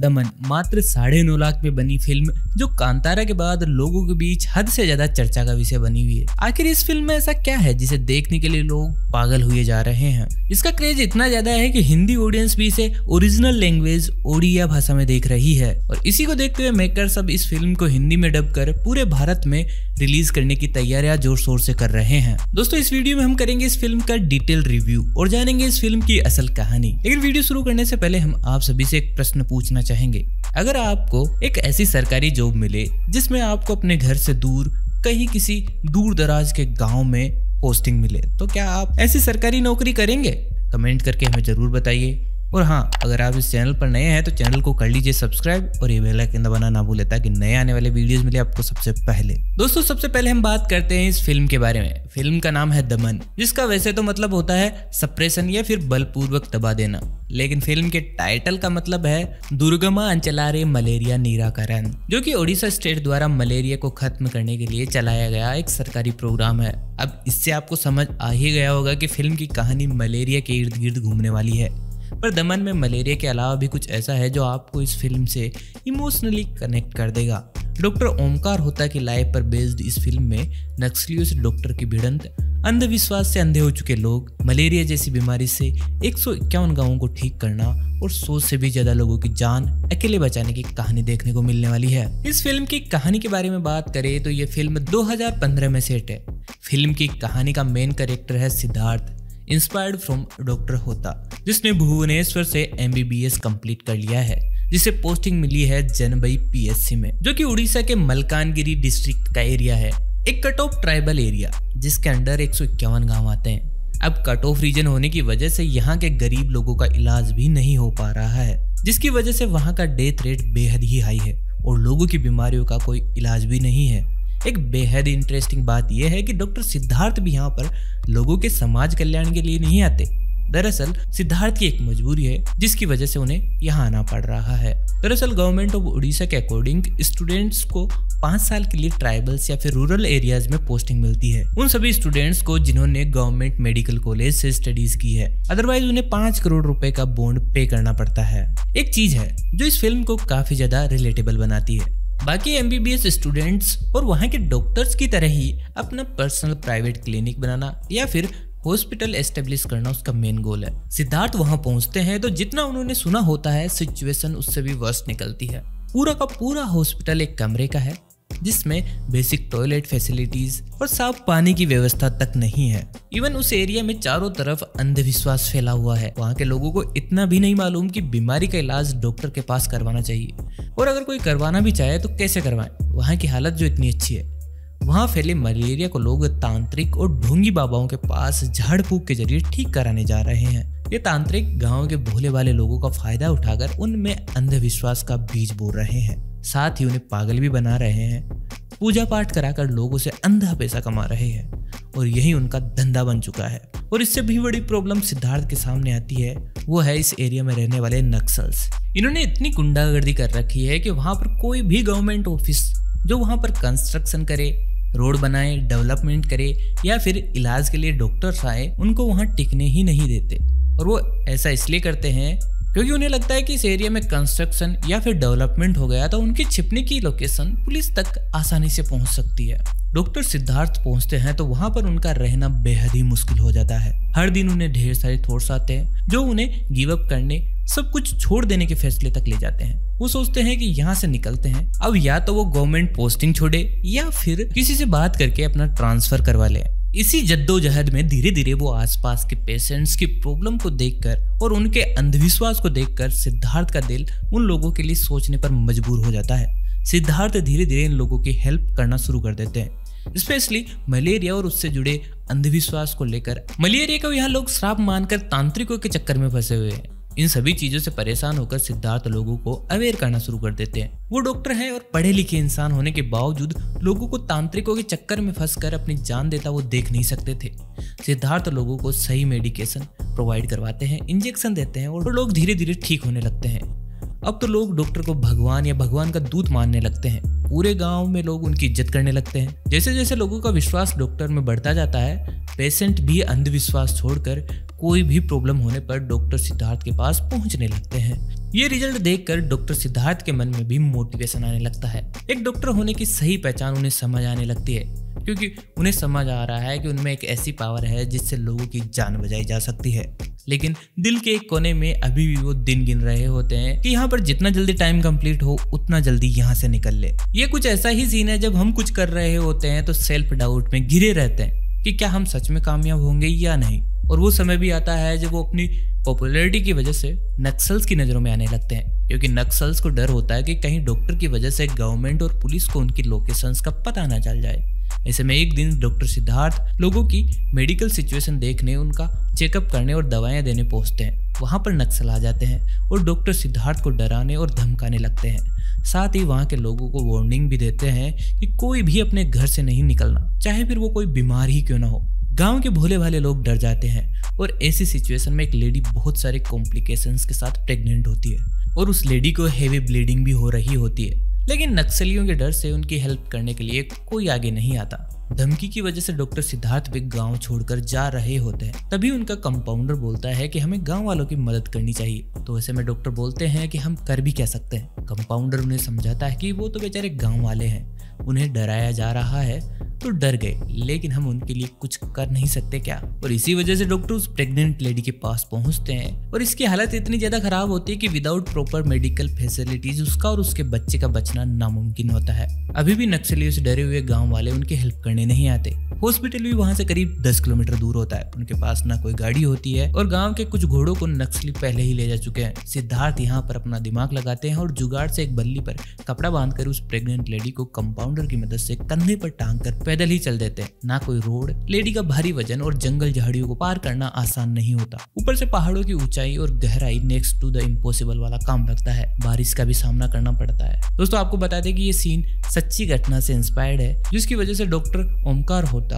दमन मात्र 9.5 लाख में बनी फिल्म जो कांतारा के बाद लोगों के बीच हद से ज्यादा चर्चा का विषय बनी हुई है। आखिर इस फिल्म में ऐसा क्या है जिसे देखने के लिए लोग पागल हुए जा रहे हैं? इसका क्रेज इतना ज्यादा है कि हिंदी ऑडियंस भी इसे ओरिजिनल लैंग्वेज ओडिया भाषा में देख रही है और इसी को देखते हुए मेकर्स अब इस फिल्म को हिंदी में डब कर पूरे भारत में रिलीज करने की तैयारियां जोर शोर से कर रहे हैं। दोस्तों, इस वीडियो में हम करेंगे इस फिल्म का डिटेल रिव्यू और जानेंगे इस फिल्म की असल कहानी। लेकिन वीडियो शुरू करने से पहले हम आप सभी से एक प्रश्न पूछना चाहेंगे, अगर आपको एक ऐसी सरकारी जॉब मिले जिसमें आपको अपने घर से दूर कहीं किसी दूर दराज के गांव में पोस्टिंग मिले, तो क्या आप ऐसी सरकारी नौकरी करेंगे? कमेंट करके हमें जरूर बताइए। और हाँ, अगर आप इस चैनल पर नए हैं तो चैनल को कर लीजिए सब्सक्राइब और ये बेल आइकन दबाना ना भूलें ताकि नए आने वाले वीडियोस मिले आपको सबसे पहले। दोस्तों, सबसे पहले हम बात करते हैं इस फिल्म के बारे में। फिल्म का नाम है दमन, जिसका वैसे तो मतलब होता है सप्रेशन या फिर बलपूर्वक दबा देना, लेकिन फिल्म के टाइटल का मतलब है दुर्गमा अंचलारे मलेरिया निराकरण, जो कि ओडिशा स्टेट द्वारा मलेरिया को खत्म करने के लिए चलाया गया एक सरकारी प्रोग्राम है। अब इससे आपको समझ आ ही गया होगा कि फिल्म की कहानी मलेरिया के इर्द गिर्द घूमने वाली है, पर दमन में मलेरिया के अलावा भी कुछ ऐसा है जो आपको इस फिल्म से इमोशनली कनेक्ट कर देगा। डॉक्टर ओमकार होता की लाइफ पर बेस्ड इस फिल्म में नक्सलियों से डॉक्टर की भिड़ंत, अंधविश्वास से अंधे हो चुके लोग, मलेरिया जैसी बीमारी से 151 गाँवों को ठीक करना और 100 से भी ज्यादा लोगों की जान अकेले बचाने की कहानी देखने को मिलने वाली है। इस फिल्म की कहानी के बारे में बात करें तो ये फिल्म 2015 में सेट है। फिल्म की कहानी का मेन कैरेक्टर है सिद्धार्थ, इंस्पायर्ड फ्रॉम डॉक्टर होता, जिसने भुवनेश्वर से MBBS कंप्लीट कर लिया है, जिसे पोस्टिंग मिली है जनबई PSC में, जो कि उड़ीसा के मलकानगिरी डिस्ट्रिक्ट का एरिया है, एक कट ऑफ ट्राइबल एरिया जिसके अंडर 151 गांव आते हैं। अब कट ऑफ रीजन होने की वजह से यहाँ के गरीब लोगों का इलाज भी नहीं हो पा रहा है, जिसकी वजह से वहाँ का डेथ रेट बेहद ही हाई है और लोगों की बीमारियों का कोई इलाज भी नहीं है। एक बेहद इंटरेस्टिंग बात यह है कि डॉक्टर सिद्धार्थ भी यहाँ पर लोगों के समाज कल्याण के लिए नहीं आते। दरअसल सिद्धार्थ की एक मजबूरी है जिसकी वजह से उन्हें यहाँ आना पड़ रहा है। दरअसल गवर्नमेंट ऑफ उड़ीसा के अकॉर्डिंग स्टूडेंट्स को 5 साल के लिए ट्राइबल्स या फिर रूरल एरियाज में पोस्टिंग मिलती है, उन सभी स्टूडेंट्स को जिन्होंने गवर्नमेंट मेडिकल कॉलेज से स्टडीज की है, अदरवाइज उन्हें 5 करोड़ रुपए का बॉन्ड पे करना पड़ता है। एक चीज है जो इस फिल्म को काफी ज्यादा रिलेटेबल बनाती है। बाकी MBBS स्टूडेंट्स और वहाँ के डॉक्टर्स की तरह ही अपना पर्सनल प्राइवेट क्लिनिक बनाना या फिर हॉस्पिटल एस्टेब्लिश करना उसका मेन गोल है। सिद्धार्थ वहाँ पहुँचते हैं तो जितना उन्होंने सुना होता है सिचुएशन उससे भी वर्स्ट निकलती है। पूरा का पूरा हॉस्पिटल एक कमरे का है जिसमें बेसिक टॉयलेट फैसिलिटीज और साफ पानी की व्यवस्था तक नहीं है। इवन उस एरिया में चारों तरफ अंधविश्वास फैला हुआ है। वहाँ के लोगों को इतना भी नहीं मालूम कि बीमारी का इलाज डॉक्टर के पास करवाना चाहिए, और अगर कोई करवाना भी चाहे तो कैसे करवाएं। वहाँ की हालत जो इतनी अच्छी है, वहाँ फैले मलेरिया को लोग तांत्रिक और ढोंगी बाबाओं के पास झाड़ फूक के जरिए ठीक कराने जा रहे हैं। ये तांत्रिक गाँव के भोले वाले लोगों का फायदा उठाकर उनमें अंधविश्वास का बीज बो रहे हैं, साथ ही उन्हें पागल भी बना रहे हैं। पूजा पाठ कराकर लोगों से अंधा पैसा कमा रहे हैं और यही उनका धंधा बन चुका है। और इससे भी बड़ी प्रॉब्लम सिद्धार्थ के सामने आती है, वो है इस एरिया में रहने वाले नक्सल्स। इन्होंने इतनी गुंडागर्दी कर रखी है कि वहाँ पर कोई भी गवर्नमेंट ऑफिस जो वहाँ पर कंस्ट्रक्शन करे, रोड बनाए, डेवलपमेंट करे या फिर इलाज के लिए डॉक्टर्स आए, उनको वहाँ टिकने ही नहीं देते। और वो ऐसा इसलिए करते हैं क्योंकि उन्हें लगता है कि इस एरिया में कंस्ट्रक्शन या फिर डेवलपमेंट हो गया तो उनकी छिपने की लोकेशन पुलिस तक आसानी से पहुंच सकती है। डॉक्टर सिद्धार्थ पहुंचते हैं तो वहां पर उनका रहना बेहद ही मुश्किल हो जाता है। हर दिन उन्हें ढेर सारे थॉट्स आते हैं जो उन्हें गिव अप करने, सब कुछ छोड़ देने के फैसले तक ले जाते हैं। वो सोचते हैं कि यहाँ से निकलते हैं अब या तो वो गवर्नमेंट पोस्टिंग छोड़े या फिर किसी से बात करके अपना ट्रांसफर करवा ले। इसी जद्दोजहद में धीरे धीरे वो आसपास के पेशेंट्स की प्रॉब्लम को देखकर और उनके अंधविश्वास को देखकर सिद्धार्थ का दिल उन लोगों के लिए सोचने पर मजबूर हो जाता है। सिद्धार्थ धीरे धीरे इन लोगों की हेल्प करना शुरू कर देते हैं, स्पेशली मलेरिया और उससे जुड़े अंधविश्वास को लेकर। मलेरिया को यहाँ लोग श्राप मानकर तांत्रिकों के चक्कर में फंसे हुए हैं। इन सभी चीजों से परेशान होकर सिद्धार्थ लोगों को अवेयर करना शुरू कर देते हैं। वो डॉक्टर हैं और पढ़े लिखे इंसान होने के बावजूद लोगों को तांत्रिकों के चक्कर में फंसकर अपनी जान देता वो देख नहीं सकते थे। सिद्धार्थ लोगों को सही मेडिकेशन प्रोवाइड करवाते हैं, इंजेक्शन देते हैं और लोग धीरे धीरे ठीक होने लगते हैं। अब तो लोग डॉक्टर को भगवान या भगवान का दूत मानने लगते हैं। पूरे गाँव में लोग उनकी इज्जत करने लगते हैं। जैसे जैसे लोगों का विश्वास डॉक्टर में बढ़ता जाता है, पेशेंट भी अंधविश्वास छोड़कर कोई भी प्रॉब्लम होने पर डॉक्टर सिद्धार्थ के पास पहुंचने लगते हैं। ये रिजल्ट देखकर डॉक्टर सिद्धार्थ के मन में भी मोटिवेशन आने लगता है। एक डॉक्टर होने की सही पहचान उन्हें समझ आने लगती है, क्योंकि उन्हें समझ आ रहा है कि उनमें एक ऐसी पावर है जिससे लोगों की जान बचाई जा सकती है। लेकिन दिल के एक कोने में अभी भी वो दिन गिन रहे होते हैं कि यहाँ पर जितना जल्दी टाइम कंप्लीट हो उतना जल्दी यहाँ से निकल ले। ये कुछ ऐसा ही सीन है, जब हम कुछ कर रहे होते हैं तो सेल्फ डाउट में घिरे रहते हैं कि क्या हम सच में कामयाब होंगे या नहीं। और वो समय भी आता है जब वो अपनी पॉपुलैरिटी की वजह से नक्सल्स की नज़रों में आने लगते हैं, क्योंकि नक्सल्स को डर होता है कि कहीं डॉक्टर की वजह से गवर्नमेंट और पुलिस को उनकी लोकेशंस का पता ना चल जाए। ऐसे में एक दिन डॉक्टर सिद्धार्थ लोगों की मेडिकल सिचुएशन देखने, उनका चेकअप करने और दवाएं देने पहुंचते हैं। वहां पर नक्सल आ जाते हैं और डॉक्टर सिद्धार्थ को डराने और धमकाने लगते हैं। साथ ही वहां के लोगों को वार्निंग भी देते हैं कि कोई भी अपने घर से नहीं निकलना, चाहे फिर वो कोई बीमार ही क्यों ना हो। गांव के भोले भाले लोग डर जाते हैं और ऐसी सिचुएशन में एक लेडी बहुत सारे कॉम्प्लिकेशंस के साथ प्रेग्नेंट होती है और उस लेडी को हेवी ब्लीडिंग भी हो रही होती है, लेकिन नक्सलियों के डर से उनकी हेल्प करने के लिए कोई आगे नहीं आता। धमकी की वजह से डॉक्टर सिद्धार्थ भी गांव छोड़कर जा रहे होते हैं। तभी उनका कंपाउंडर बोलता है कि हमें गांव वालों की मदद करनी चाहिए। तो ऐसे में डॉक्टर बोलते हैं कि हम कर भी क्या सकते हैं। कंपाउंडर उन्हें समझाता है कि वो तो बेचारे गाँव वाले हैं, उन्हें डराया जा रहा है तो डर गए, लेकिन हम उनके लिए कुछ कर नहीं सकते क्या। और इसी वजह से डॉक्टर उस प्रेग्नेंट लेडी के पास पहुंचते हैं और इसकी हालत इतनी ज्यादा खराब होती है कि विदाउट प्रॉपर मेडिकल फैसिलिटीज उसका और उसके बच्चे का बचना नामुमकिन होता है। अभी भी नक्सलियों से डरे हुए गांव वाले उनकी हेल्प करने नहीं आते। हॉस्पिटल भी वहां से करीब 10 किलोमीटर दूर होता है। उनके पास ना कोई गाड़ी होती है और गाँव के कुछ घोड़ों को नक्सली पहले ही ले जा चुके हैं। सिद्धार्थ यहाँ पर अपना दिमाग लगाते हैं और जुगाड़ से एक बल्ली पर कपड़ा बांधकर उस प्रेग्नेंट लेडी को कंपाउंडर की मदद से कंधे पर टांग कर पैदल ही चल देते हैं। ना कोई रोड, लेडी का भारी वजन और जंगल झाड़ियों को पार करना आसान नहीं होता। ऊपर से पहाड़ों की ऊंचाई और गहराई नेक्स्ट टू द इम्पॉसिबल वाला काम लगता है। बारिश का भी सामना करना पड़ता है। दोस्तों आपको बता दें कि ये सीन सच्ची घटना से इंस्पायर्ड है, जिसकी वजह से डॉक्टर ओमकार होता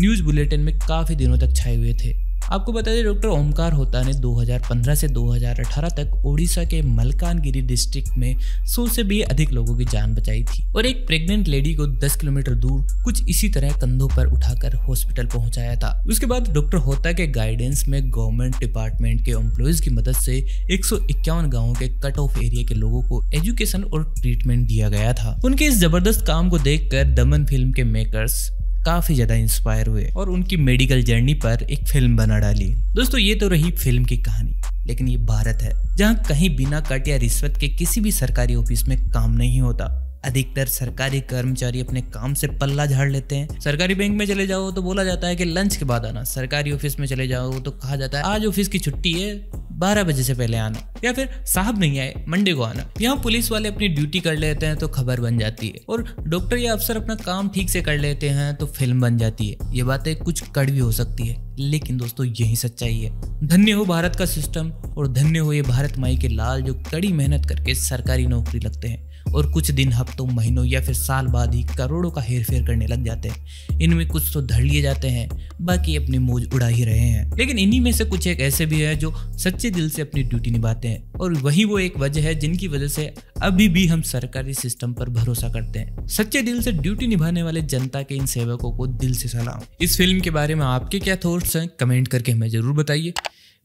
न्यूज बुलेटिन में काफी दिनों तक छाए हुए थे। आपको बता दें डॉक्टर ओमकार होता ने 2015 से 2018 तक ओडिशा के मलकानगिरी डिस्ट्रिक्ट में 100 से भी अधिक लोगों की जान बचाई थी और एक प्रेग्नेंट लेडी को 10 किलोमीटर दूर कुछ इसी तरह कंधों पर उठाकर हॉस्पिटल पहुंचाया था। उसके बाद डॉक्टर होता के गाइडेंस में गवर्नमेंट डिपार्टमेंट के एम्प्लॉयज की मदद से 151 गाँव के कट ऑफ एरिया के लोगों को एजुकेशन और ट्रीटमेंट दिया गया था। उनके इस जबरदस्त काम को देख कर दमन फिल्म के मेकर्स काफी ज्यादा इंस्पायर हुए और उनकी मेडिकल जर्नी पर एक फिल्म बना डाली। दोस्तों ये तो रही फिल्म की कहानी, लेकिन ये भारत है जहाँ कहीं बिना कट या रिश्वत के किसी भी सरकारी ऑफिस में काम नहीं होता। अधिकतर सरकारी कर्मचारी अपने काम से पल्ला झाड़ लेते हैं। सरकारी बैंक में चले जाओ तो बोला जाता है कि लंच के बाद आना, सरकारी ऑफिस में चले जाओ तो कहा जाता है आज ऑफिस की छुट्टी है, 12 बजे से पहले आना, या फिर साहब नहीं आए मंडे को आना। यहाँ पुलिस वाले अपनी ड्यूटी कर लेते हैं तो खबर बन जाती है, और डॉक्टर या अफसर अपना काम ठीक से कर लेते हैं तो फिल्म बन जाती है। ये बातें कुछ कड़वी हो सकती है, लेकिन दोस्तों यही सच्चाई है। धन्य हो भारत का सिस्टम और धन्य हो ये भारत माई के लाल जो कड़ी मेहनत करके सरकारी नौकरी लगते हैं और कुछ दिन, हफ्तों, महीनों या फिर साल बाद ही करोड़ों का हेरफेर करने लग जाते हैं। इनमें कुछ तो धड़ लिए जाते हैं, बाकी अपनी मौज उड़ा ही रहे हैं। लेकिन इन्हीं में से कुछ एक ऐसे भी है जो सच्चे दिल से अपनी ड्यूटी निभाते हैं, और वही वो एक वजह है जिनकी वजह से अभी भी हम सरकारी सिस्टम पर भरोसा करते हैं। सच्चे दिल से ड्यूटी निभाने वाले जनता के इन सेवकों को दिल से सलाम। इस फिल्म के बारे में आपके क्या थॉट्स हैं, कमेंट करके हमें जरूर बताइए।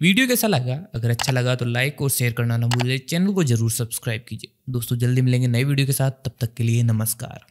वीडियो कैसा लगा? अगर अच्छा लगा तो लाइक और शेयर करना ना भूलिए। चैनल को जरूर सब्सक्राइब कीजिए। दोस्तों जल्दी मिलेंगे नए वीडियो के साथ, तब तक के लिए नमस्कार।